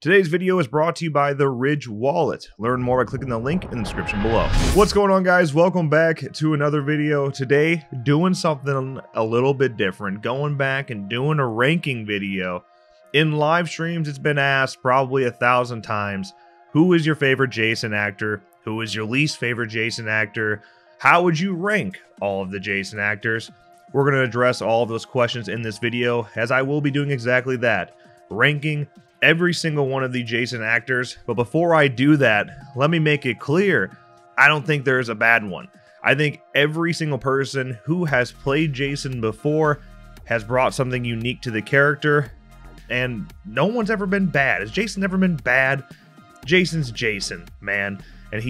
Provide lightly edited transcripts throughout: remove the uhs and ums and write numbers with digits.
Today's video is brought to you by the Ridge Wallet. Learn more by clicking the link in the description below. What's going on, guys? Welcome back to another video. Today, doing something a little bit different. Going back and doing a ranking video. In live streams, it's been asked probably 1,000 times, who is your favorite Jason actor? Who is your least favorite Jason actor? How would you rank all of the Jason actors? We're going to address all of those questions in this video, as I will be doing exactly that. Ranking every single one of the Jason actors. But before I do that, let me make it clear, I don't think there is a bad one. I think every single person who has played Jason before has brought something unique to the character, and no one's ever been bad. Has Jason ever been bad? Jason's Jason, man, and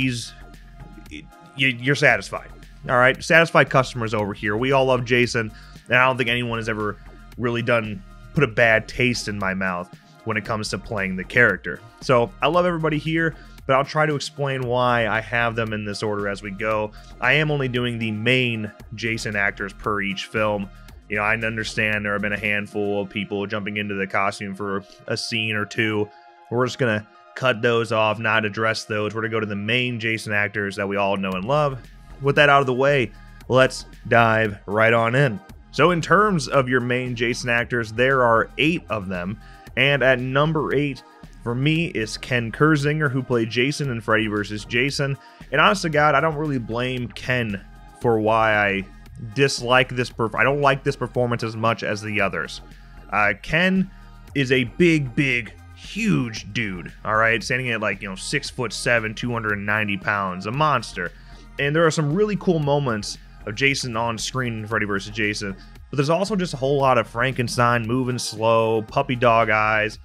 you're satisfied. All right, satisfied customers over here. We all love Jason, and I don't think anyone has ever really put a bad taste in my mouth when it comes to playing the character. So I love everybody here, but I'll try to explain why I have them in this order as we go. I am only doing the main Jason actors per each film. You know, I understand there have been a handful of people jumping into the costume for a scene or two. We're just going to cut those off, not address those. We're going to go to the main Jason actors that we all know and love. With that out of the way, let's dive right on in. So in terms of your main Jason actors, there are 8 of them. And at number 8 for me is Ken Kurzinger, who played Jason in Freddy vs. Jason. And honest to God, I don't really blame Ken for why I dislike this. I don't like this performance as much as the others. Ken is a big, huge dude. All right, standing at, like, you know, 6'7", 290 pounds, a monster. And there are some really cool moments of Jason on screen in Freddy vs. Jason. But there's also just a whole lot of Frankenstein moving slow, puppy dog eyes.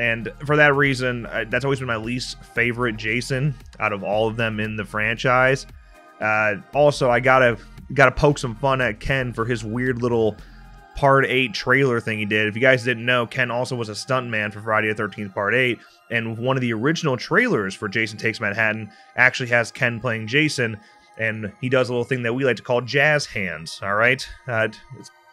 And for that reason, that's always been my least favorite Jason out of all of them in the franchise. Also, I gotta poke some fun at Ken for his weird little Part 8 trailer thing he did. If you guys didn't know, Ken also was a stuntman for Friday the 13th Part 8. And one of the original trailers for Jason Takes Manhattan actually has Ken playing Jason. And he does a little thing that we like to call jazz hands, all right?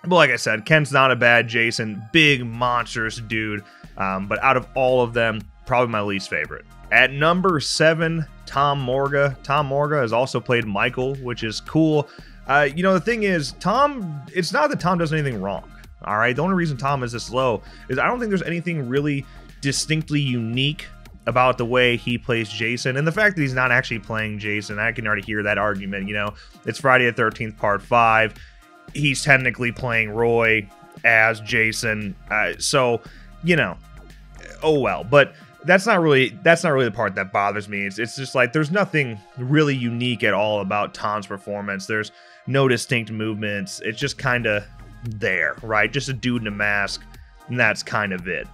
But like I said, Ken's not a bad Jason, big monstrous dude, but out of all of them, probably my least favorite. At number 7, Tom Morga. Tom Morga has also played Michael, which is cool. You know, the thing is, it's not that Tom does anything wrong, all right? The only reason Tom is this low is I don't think there's anything really distinctly unique about the way he plays Jason, and the fact that he's not actually playing Jason. I can already hear that argument, you know. It's Friday the 13th Part 5. He's technically playing Roy as Jason, so, you know, oh well. But that's not really the part that bothers me. It's just like there's nothing really unique at all about Tom's performance. There's no distinct movements. It's just kind of there, right? Just a dude in a mask, and that's kind of it.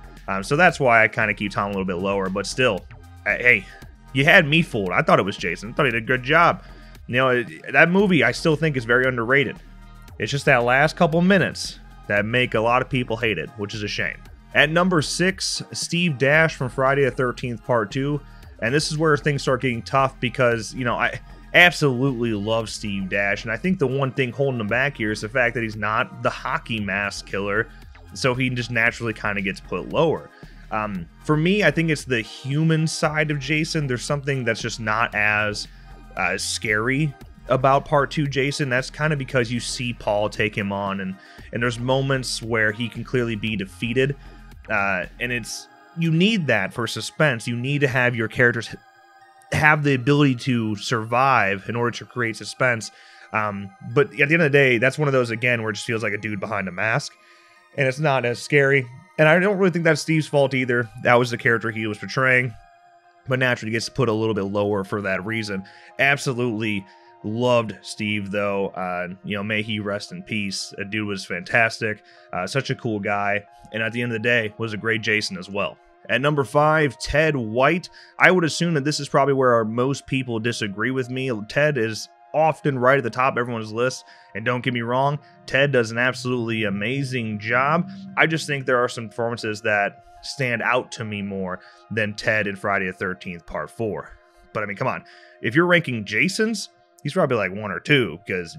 So that's why I kind of keep Tom a little bit lower. But still, hey, you had me fooled. I thought it was Jason. I thought he did a good job. You know, that movie I still think is very underrated. It's just that last couple minutes that make a lot of people hate it, which is a shame. At number 6, Steve Dash from Friday the 13th Part 2. And this is where things start getting tough because, you know, I absolutely love Steve Dash. And I think the one thing holding him back here is the fact that he's not the hockey mask killer. So he just naturally kind of gets put lower. For me, I think it's the human side of Jason. There's something that's just not as scary about Part 2 Jason. That's kind of because you see Paul take him on, and there's moments where he can clearly be defeated, and you need that for suspense. You need to have your characters have the ability to survive in order to create suspense, but at the end of the day, that's one of those, again, where it just feels like a dude behind a mask, and it's not as scary. And I don't really think that's Steve's fault either. That was the character he was portraying, but naturally gets put a little bit lower for that reason. Absolutely loved Steve, though. You know, may he rest in peace. That dude was fantastic. Such a cool guy. And at the end of the day, was a great Jason as well. At number 5, Ted White. I would assume that this is probably where most people disagree with me. Ted is often right at the top of everyone's list. And don't get me wrong, Ted does an absolutely amazing job. I just think there are some performances that stand out to me more than Ted in Friday the 13th Part 4. But I mean, come on. If you're ranking Jasons, he's probably like 1 or 2, because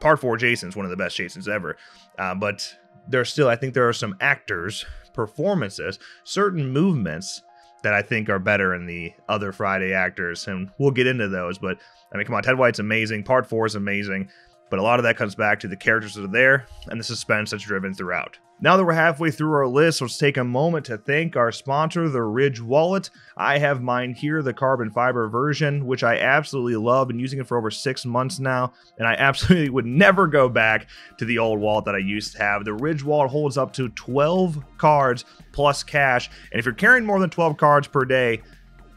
Part 4 Jason's one of the best Jasons ever. But I think there are some actors performances, certain movements that I think are better in the other Friday actors, and we'll get into those. But I mean, come on, Ted White's amazing, Part 4 is amazing, but a lot of that comes back to the characters that are there and the suspense that's driven throughout. Now that we're halfway through our list, let's take a moment to thank our sponsor, the Ridge Wallet. I have mine here, the carbon fiber version, which I absolutely love. Been using it for over 6 months now, and I absolutely would never go back to the old wallet that I used to have. The Ridge Wallet holds up to 12 cards plus cash, and if you're carrying more than 12 cards per day,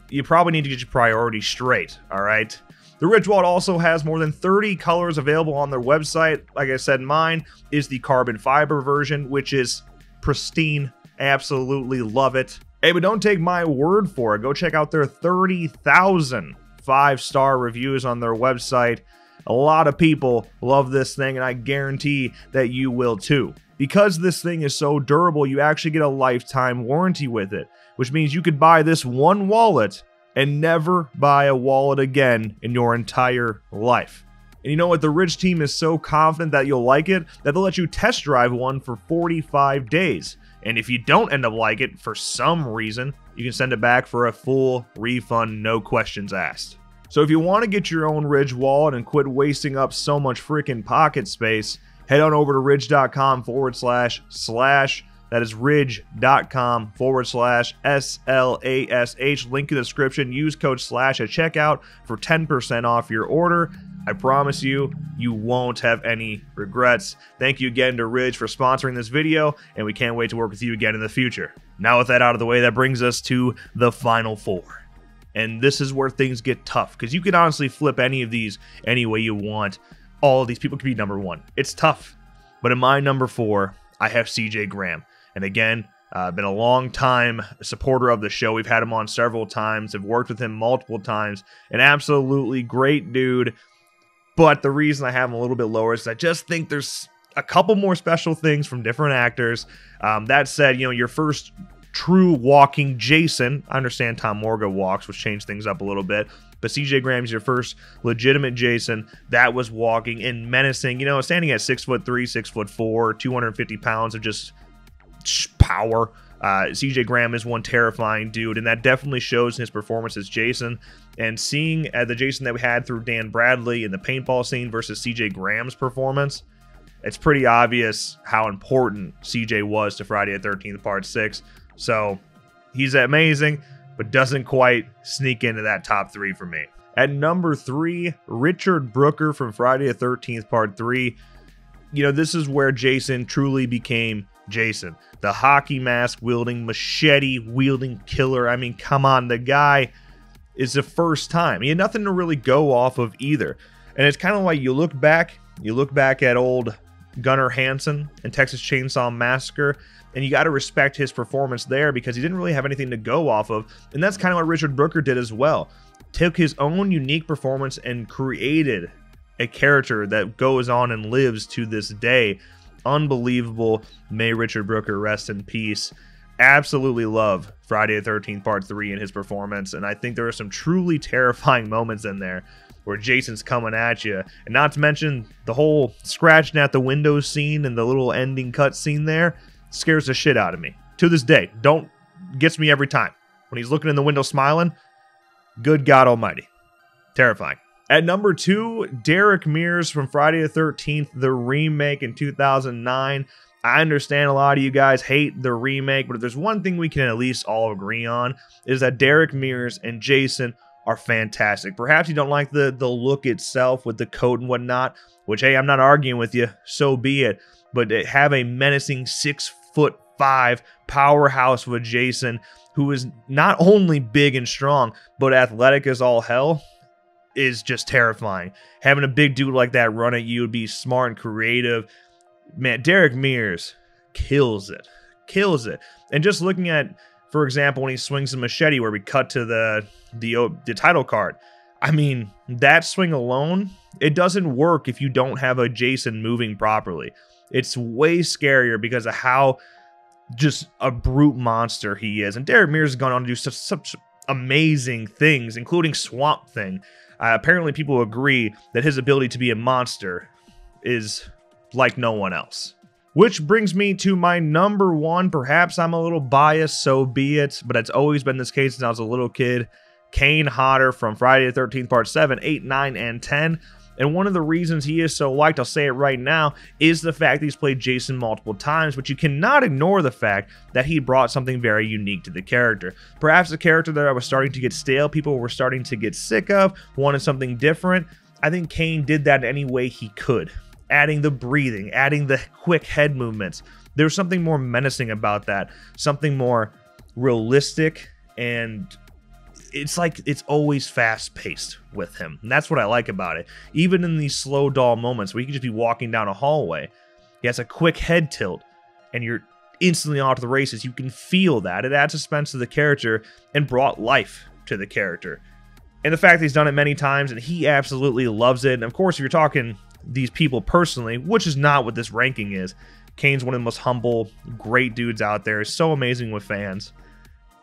you probably need to get your priorities straight, all right? The Ridge Wallet also has more than 30 colors available on their website. Like I said, mine is the carbon fiber version, which is pristine. I absolutely love it. Hey, but don't take my word for it. Go check out their 30,000 5-star reviews on their website. A lot of people love this thing, and I guarantee that you will too. Because this thing is so durable, you actually get a lifetime warranty with it, which means you could buy this one wallet and never buy a wallet again in your entire life. And you know what? The Ridge team is so confident that you'll like it that they'll let you test drive one for 45 days. And if you don't end up like it for some reason, you can send it back for a full refund, no questions asked. So if you want to get your own Ridge wallet and quit wasting up so much freaking pocket space, head on over to ridge.com/slash. That is ridge.com/SLASH. Link in the description. Use code SLASH at checkout for 10% off your order. I promise you, you won't have any regrets. Thank you again to Ridge for sponsoring this video, and we can't wait to work with you again in the future. Now with that out of the way, that brings us to the final four. And this is where things get tough, because you can honestly flip any of these any way you want. All of these people could be number one. It's tough. But in my number four, I have C.J. Graham. And again, been a long time supporter of the show. We've had him on several times. I've worked with him multiple times. An absolutely great dude. But the reason I have him a little bit lower is I just think there's a couple more special things from different actors. That said, you know, your first true walking Jason. I understand Tom Morga walks, which changed things up a little bit. But C.J. Graham's your first legitimate Jason that was walking and menacing. You know, standing at 6 foot three, 6 foot four, 250 pounds of just power. C.J. Graham is one terrifying dude, and that definitely shows in his performance as Jason. And seeing the Jason that we had through Dan Bradley in the paintball scene versus C.J. Graham's performance, it's pretty obvious how important C.J. was to Friday the 13th Part 6. So he's amazing, but doesn't quite sneak into that top three for me. At number three, Richard Brooker from Friday the 13th Part 3. You know, this is where Jason truly became Jason, the hockey mask wielding, machete wielding killer. I mean, come on, the guy is the first time. He had nothing to really go off of either. And it's kind of like you look back at old Gunnar Hansen in Texas Chainsaw Massacre, and you got to respect his performance there because he didn't really have anything to go off of. And that's kind of what Richard Brooker did as well. Took his own unique performance and created a character that goes on and lives to this day. Unbelievable. May Richard Brooker rest in peace. Absolutely love Friday the 13th Part 3 and his performance. And I think there are some truly terrifying moments in there where Jason's coming at you. And not to mention the whole scratching at the window scene and the little ending cut scene there. Scares the shit out of me. To this day, gets me every time. When he's looking in the window smiling, good God almighty. Terrifying. At number two, Derek Mears from Friday the 13th, the remake in 2009. I understand a lot of you guys hate the remake, but if there's one thing we can at least all agree on, is that Derek Mears and Jason are fantastic. Perhaps you don't like the look itself with the coat and whatnot, which, hey, I'm not arguing with you, so be it. But they have a menacing 6'5" powerhouse with Jason, who is not only big and strong, but athletic as all hell, is just terrifying. Having a big dude like that run at you would be smart and creative. Man, Derek Mears kills it. Kills it. And just looking at, for example, when he swings the machete where we cut to the title card, I mean, that swing alone, it doesn't work if you don't have a Jason moving properly. It's way scarier because of how just a brute monster he is. And Derek Mears has gone on to do such amazing things, including Swamp Thing. Apparently, people agree that his ability to be a monster is like no one else. Which brings me to my number one. Perhaps I'm a little biased, so be it, but it's always been this case since I was a little kid. Kane Hodder from Friday the 13th Part 7, 8, 9, and 10. And one of the reasons he is so liked, I'll say it right now, is the fact that he's played Jason multiple times, but you cannot ignore the fact that he brought something very unique to the character. Perhaps a character that I was starting to get stale, people were starting to get sick of, wanted something different. I think Kane did that in any way he could. Adding the breathing, adding the quick head movements. There was something more menacing about that, something more realistic, and it's like it's always fast-paced with him. And that's what I like about it. Even in these slow, dull moments where you can just be walking down a hallway, he has a quick head tilt, and you're instantly off to the races. You can feel that. It adds suspense to the character and brought life to the character. And the fact that he's done it many times, and he absolutely loves it. And of course, if you're talking these people personally, which is not what this ranking is, Kane's one of the most humble, great dudes out there. He's so amazing with fans.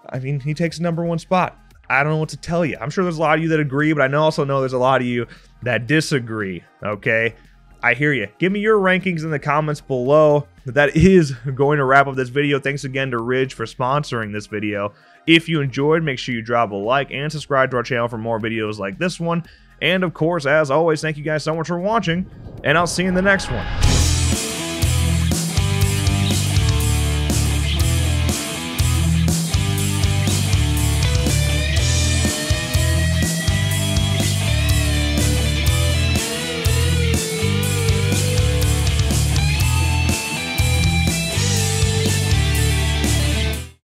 I mean, he takes the #1 spot. I don't know what to tell you. I'm sure there's a lot of you that agree, but I also know there's a lot of you that disagree, okay? I hear you. Give me your rankings in the comments below. That is going to wrap up this video. Thanks again to Ridge for sponsoring this video. If you enjoyed, make sure you drop a like and subscribe to our channel for more videos like this one. And of course, as always, thank you guys so much for watching, and I'll see you in the next one.